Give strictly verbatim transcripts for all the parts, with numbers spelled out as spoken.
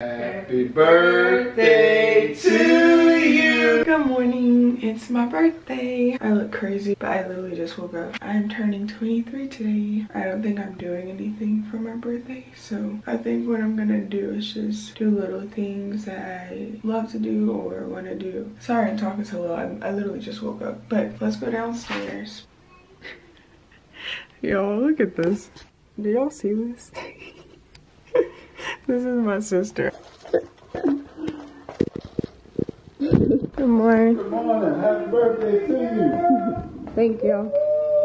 Happy birthday to you! Good morning, it's my birthday. I look crazy, but I literally just woke up. I'm turning twenty-three today. I don't think I'm doing anything for my birthday, so I think what I'm gonna do is just do little things that I love to do or want to do. Sorry I'm talking so low, I'm, I literally just woke up. But let's go downstairs. Yo, look at this. Do y'all see this? This is my sister. Good morning. Good morning. Happy birthday to you. Thank you.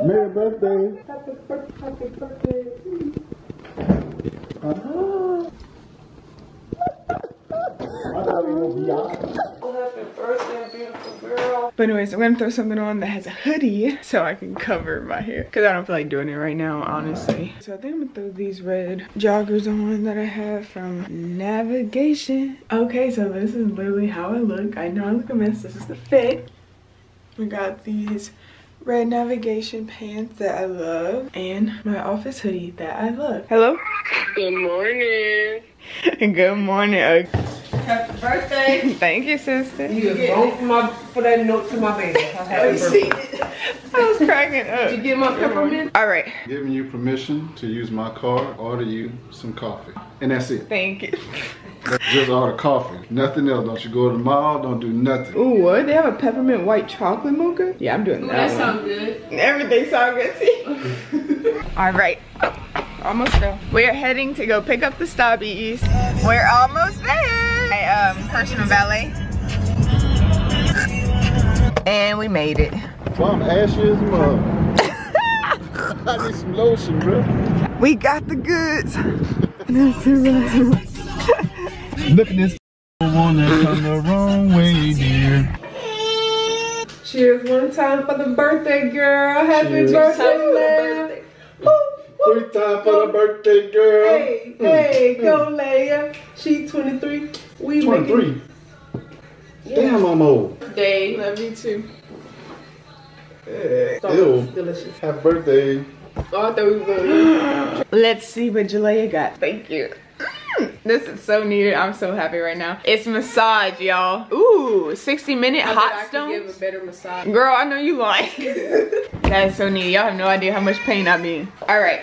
Merry birthday. Happy birthday. Happy birthday to you. Uh-huh. I thought we would be out. Happy birthday, beautiful girl. But anyways, I'm gonna throw something on that has a hoodie so I can cover my hair, because I don't feel like doing it right now, honestly. So I think I'm gonna throw these red joggers on that I have from Navigation. Okay, so this is literally how I look. I know I look a mess. This is the fit. We got these red Navigation pants that I love and my office hoodie that I love. Hello? Good morning. Good morning. Happy birthday. Thank you, sister. You both my for that note to my baby. I was cracking up. Did you get my peppermint? All right. Giving you permission to use my car, order you some coffee. And that's it. Thank you. Just order coffee. Nothing else. Don't you go to the mall. Don't do nothing. Ooh, what? They have a peppermint white chocolate mocha? Yeah, I'm doing that. That sounds good. Everything sounds good to you. All right. Almost there. We're heading to go pick up the stubbies. We're almost there. My um, personal valet. And we made it. From ashes, mom. I need some lotion, bro. We got the goods. That's right. Look at this one that come the wrong way, dear. Cheers one time for the birthday girl. Happy Cheers. Birthday, man. Three times for the birthday girl. Hey, hey, go Leia. She twenty-three. We twenty-three. Yeah. Damn, I'm old. Day. Love you too. Hey, ew. Delicious. Happy birthday. Oh, I thought we were going. Let's see what Jalaiya got. Thank you. This is so needed. I'm so happy right now. It's massage, y'all. Ooh, sixty minute I hot stones. I could give a better massage. Girl, I know you lying. That is so neat. Y'all have no idea how much pain I'm in. All right.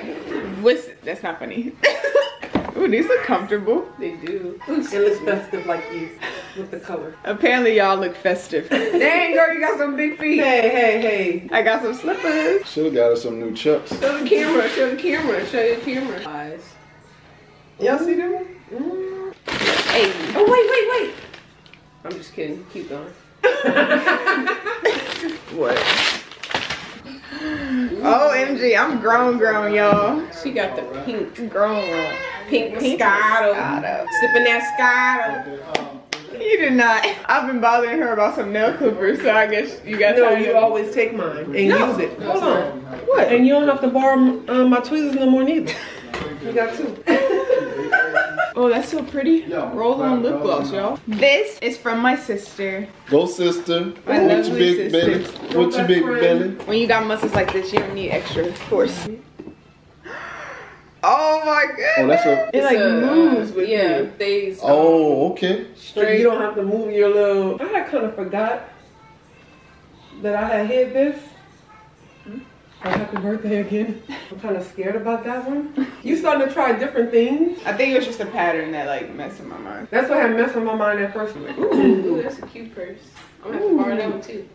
What's, that's not funny. Ooh, these look comfortable. They do. It looks festive like these with the color. Apparently, y'all look festive. Dang, girl, you got some big feet. Hey, hey, hey. I got some slippers. Should've got us some new chucks. Show the camera. Show the camera. Show the camera. Eyes. Y'all see them? Mm. Hey. Oh, wait, wait, wait. I'm just kidding. Keep going. What? Ooh. O M G, I'm grown, grown, y'all. She got the right. Pink. Grown, grown. Pink, pink Moscato. Moscato. Sipping that Moscato. You did not. I've been bothering her about some nail clippers, so I guess you got to. No, you always take mine and no. Use it. Hold on. What? And you don't have to borrow um, my tweezers no more, neither. You got two. Oh, that's so pretty. Yo, roll on lip gloss, y'all. This is from my sister. Go, sister. I Ooh, love your big sister. Belly. What's your big friend. Belly? When you got muscles like this, you don't need extra force. Oh my goodness. Oh, that's a, it like a, moves with yeah, you. They oh, okay. Straight. So you don't have to move your little. I kind of forgot that I had hid this. Oh, happy birthday again. I'm kind of scared about that one. You starting to try different things. I think it was just a pattern that like messed with my mind. That's what had messed with my mind at first. Ooh, ooh, that's a cute purse. I'm gonna borrow that one too.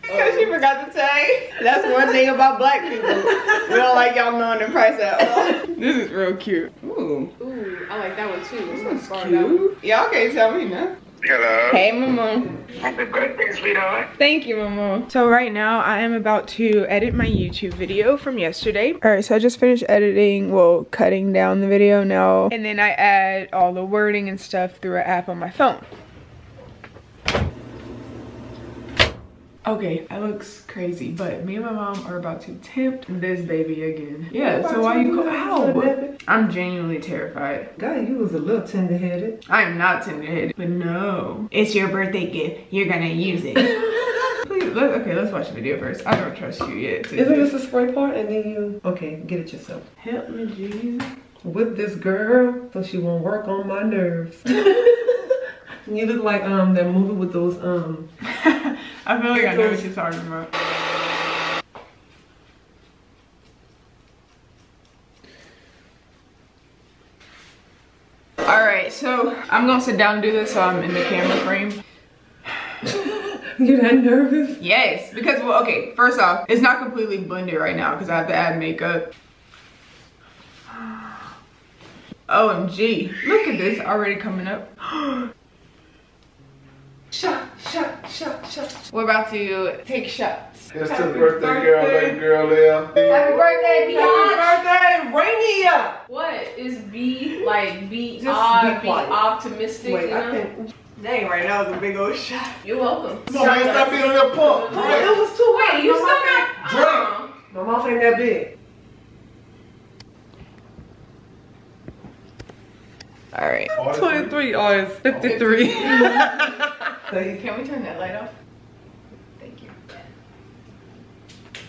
Because oh. She forgot the tag. That's one thing about black people. We don't like y'all knowing the price at all. This is real cute. Ooh. Ooh, I like that one too. This one's cute. Y'all can't tell me no. Hello. Hey, Maman. Happy birthday, sweetheart. Thank you, Maman. So right now, I am about to edit my YouTube video from yesterday. All right, so I just finished editing, well, cutting down the video now. And then I add all the wording and stuff through an app on my phone. Okay, that looks crazy, but me and my mom are about to tempt this baby again. Yeah, so why you go out? I'm genuinely terrified. God, you was a little tender-headed. I am not tender-headed, but no. It's your birthday gift. You're gonna use it. Please, let, okay, let's watch the video first. I don't trust you yet. Isn't this a spray part and then you... Okay, get it yourself. Help me, Jesus. with this girl so she won't work on my nerves. You look like um that movie with those um I feel like I know what you're talking about. Alright, so I'm gonna sit down and do this so I'm in the camera frame. You're that nervous? Yes, because well okay, first off, it's not completely blended right now because I have to add makeup. O M G, look at this already coming up. Shot, shot, shot, shot. We're about to take shots. It's happy the birthday, birthday girl, that girl there. Happy birthday, B. Happy birthday, Rainier. What is B, like, B, odd, be optimistic, wait, you know? I think, dang, right now is a big old shot. You're welcome. Come on, man, stop being on your pump. It was too late. Wait, you still got drunk. My mouth ain't that big. All right. twenty-three hours, fifty-three. Can we turn that light off? Thank you.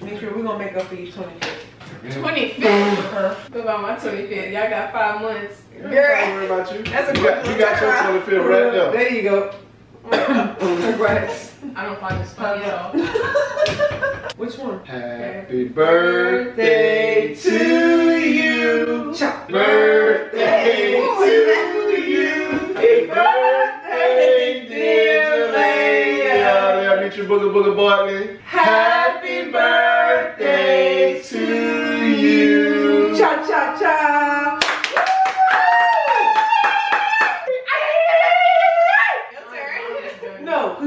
Make sure we're gonna make up for you twenty-fifth. twenty-fifth? What about my twenty-fifth? Y'all got five months. Girl. Don't worry about you. That's a you got, you got your twenty-fifth right now. There you go. Congrats. I don't find this funny at all. Which one? Happy birthday to you. Cha. Birthday to you. Happy birthday, dear Jalaiya. I'll meet you, Booga Booga Bartley. Happy birthday to you. Cha cha cha.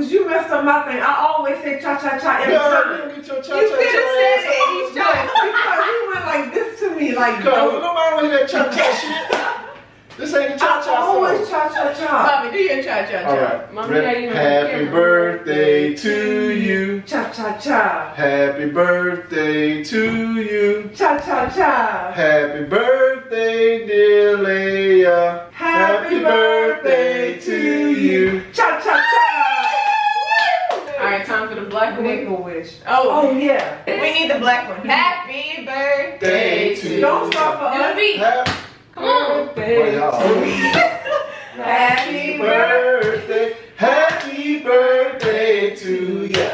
You messed up my thing. I always say cha cha cha every time. You could have said it each time because you went like this to me, like no, nobody want to hear that cha cha shit. This ain't the cha cha. I always cha cha cha. Mommy, do your cha cha cha. Mommy, happy birthday to you. Cha cha cha. Happy birthday to you. Cha cha cha. Happy birthday, dear Leia. Happy birthday to you. Cha cha cha. Alright, time for the black one. Make a wish. Oh, oh yeah. We need the black one. Happy birthday to you. Don't stop for us. Happy Come on. Birthday happy birthday. Happy birthday to ya.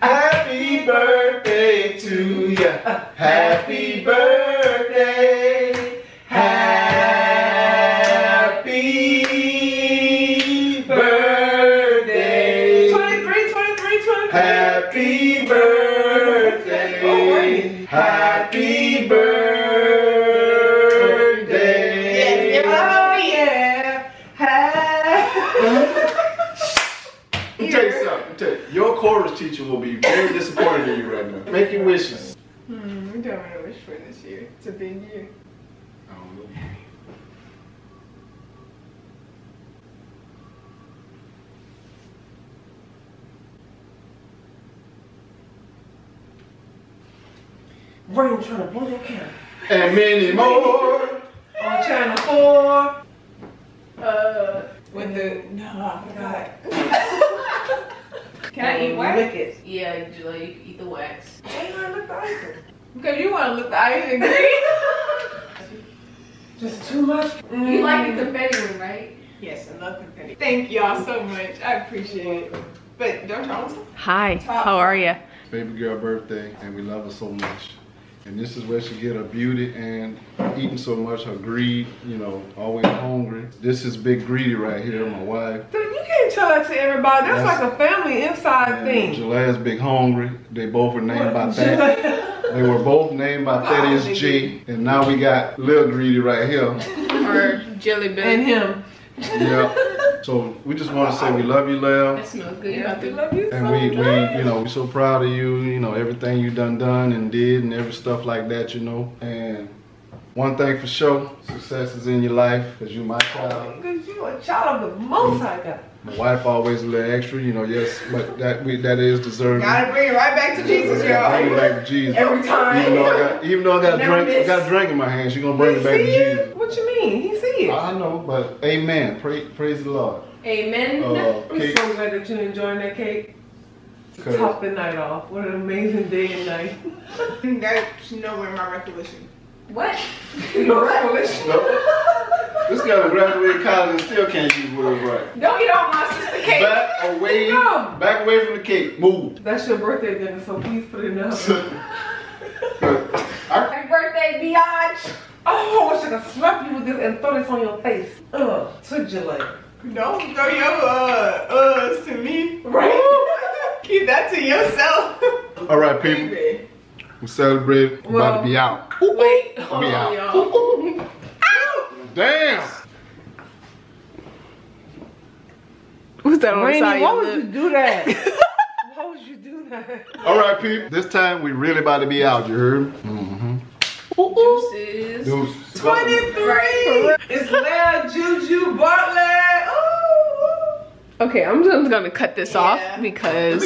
Happy birthday to ya. Happy birthday. Happy birthday. Happy birthday, oh, wait. Happy birthday, oh yeah, let me tell you something, let me tell you, your chorus teacher will be very disappointed in you right now. Make your wishes. Hmm, we don't want to wish for this year, it's a big year. I don't know. Rain trying to blow that camera. And many more on Channel four. Uh, with the no, I forgot. Can I eat wax? Yeah, Julia, you can eat the wax. Why you wanna lick the icing? Because you wanna lick the icing. Just too much. Mm. You like the confetti one, right? Yes, I love confetti. Thank y'all so much. I appreciate it. But don't y'all. Hi. Top. How are you? Baby girl birthday, and we love her so much. And this is where she get her beauty and eating so much, her greed, you know, always hungry. This is Big Greedy right here, my wife. Dude, you can't tell that to everybody. That's, That's like a family inside thing. Jalaiya's Big Hungry. They both were named by that. They were both named by Thaddeus oh, G. And now we got Lil Greedy right here. Or Jelly Belly. And him. Yep. So we just want to say we love you, Lil. That smells good. Yeah, we love you. And so we, we, you know, we're so proud of you. You know, everything you done, done and did, and every stuff like that, you know. And one thing for sure, success is in your life, cause you my child. Cause you a child of the most I got. My wife always a little extra, you know. Yes, but that we, that is deserving. Gotta bring it right back to Jesus, y'all. Bring it back to Jesus every time. Even though I got, even though I got drink, I got drink in my hands, you gonna bring it back to Jesus. What you mean? He see it. I know, but amen. Praise, praise the Lord. Amen. Uh, I'm so glad that you're enjoying that cake. To top the night off. What an amazing day and night. That's nowhere in my recollection. What? No, right. This guy graduated college and still can't use words right. Don't get on my sister cake. Back away, back away from the cake. Move. That's your birthday dinner, so please put it up. Happy birthday, biatch. Oh, I wish I could slap you with this and throw this on your face. Ugh, to Jalaiya. Don't throw your uh uhs to me. Right? Keep that to yourself. All right, people. We celebrate. Well, about to be out. Ooh, wait. Ooh, oh, be out. Ooh, ooh. Ow! Damn. What's that on the side? Why would you do that? Why would you do that? All right, people. This time we really about to be out. You heard? Mm-hmm. Ooh, ooh. Deuces. Deuces. twenty-three. It's Jalaiya Juju Bartley. Ooh. Okay, I'm just gonna cut this yeah. off because.